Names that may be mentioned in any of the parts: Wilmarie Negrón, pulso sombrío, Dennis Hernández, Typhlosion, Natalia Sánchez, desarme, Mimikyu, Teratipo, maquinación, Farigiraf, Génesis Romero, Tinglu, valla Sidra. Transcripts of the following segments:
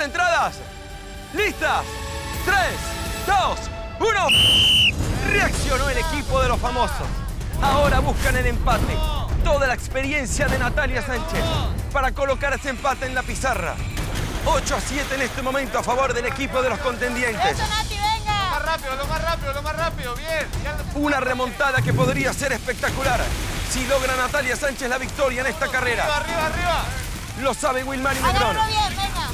las entradas. ¡Listas! 3, 2, 1. Reaccionó el equipo de los famosos. Ahora buscan el empate. Toda la experiencia de Natalia Sánchez para colocar ese empate en la pizarra. 8-7 en este momento a favor del equipo de los contendientes. ¡Eso, Nati, venga! Lo más rápido, lo más rápido, lo más rápido. Bien. Una remontada que podría ser espectacular si logra Natalia Sánchez la victoria en esta carrera. ¡Arriba, arriba, arriba! Lo sabe Wilmarie Negrón. ¡Agárralo bien, venga!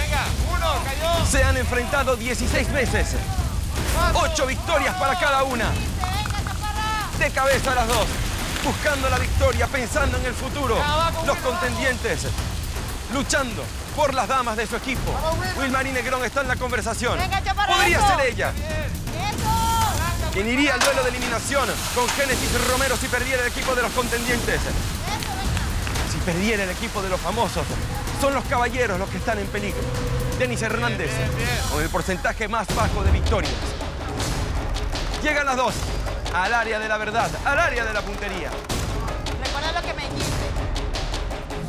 ¡Venga! ¡Uno, cayó! Se han enfrentado 16 veces. 8 victorias para cada una. De cabeza las dos. Buscando la victoria, pensando en el futuro. Los contendientes luchando por las damas de su equipo. Wilmarie Negrón está en la conversación. Podría ser ella quien iría al duelo de eliminación con Génesis Romero si perdiera el equipo de los contendientes. Si perdiera el equipo de los famosos, son los caballeros los que están en peligro. Dennis Hernández, con el porcentaje más bajo de victorias. Llegan las dos al área de la verdad, al área de la puntería. Recuerda lo que me dijiste.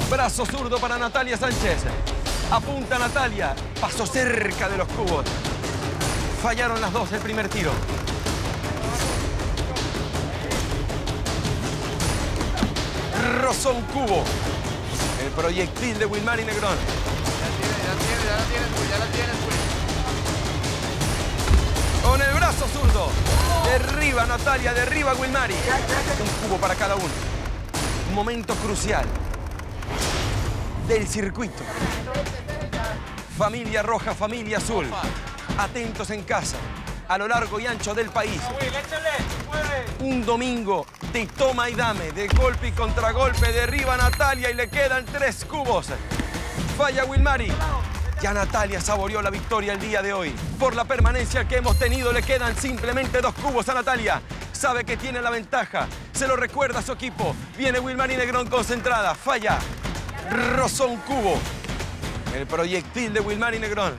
Brazo zurdo para Natalia Sánchez. Apunta Natalia, pasó cerca de los cubos. Fallaron las dos el primer tiro. Rozó un cubo. El proyectil de Wilmarie Negrón. Ya la tienes. Con el brazo zurdo. Derriba Natalia, derriba Wilmarie. Un cubo para cada uno. Un momento crucial del circuito. Familia roja, familia azul. Atentos en casa, a lo largo y ancho del país. Un domingo de toma y dame, de golpe y contragolpe. Derriba Natalia y le quedan 3 cubos. Falla Wilmarie. Ya Natalia saboreó la victoria el día de hoy. Por la permanencia que hemos tenido, le quedan simplemente 2 cubos a Natalia. Sabe que tiene la ventaja. Se lo recuerda a su equipo. Viene Wilmarie Negrón concentrada. Falla. Rozó un cubo. El proyectil de Wilmarie Negrón.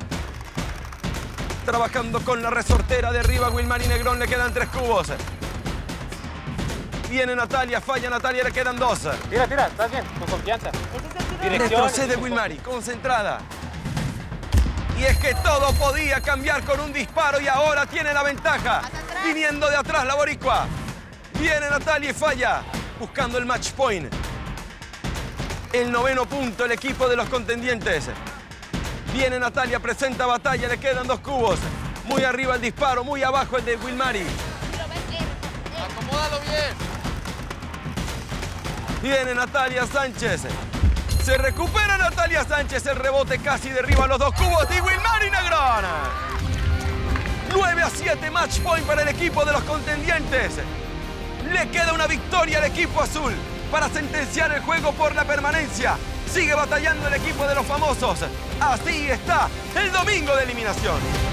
Trabajando con la resortera. Derriba Wilmarie Negrón. Le quedan 3 cubos. Viene Natalia. Falla Natalia. Le quedan 2. Tira. Estás bien. Con confianza. Retrocede Wilmarie. Concentrada. Y es que todo podía cambiar con un disparo y ahora tiene la ventaja. Viniendo de atrás la boricua. Viene Natalia y falla, buscando el match point. El 9º punto, el equipo de los contendientes. Viene Natalia, presenta batalla, le quedan 2 cubos. Muy arriba el disparo, muy abajo el de Wilmarie. Acomódalo bien. Viene Natalia Sánchez. Se recupera Natalia Sánchez, el rebote casi derriba los 2 cubos y Wilmarie Negrón. 9-7 match point para el equipo de los contendientes. Le queda una victoria al equipo azul para sentenciar el juego por la permanencia. Sigue batallando el equipo de los famosos. Así está el domingo de eliminación.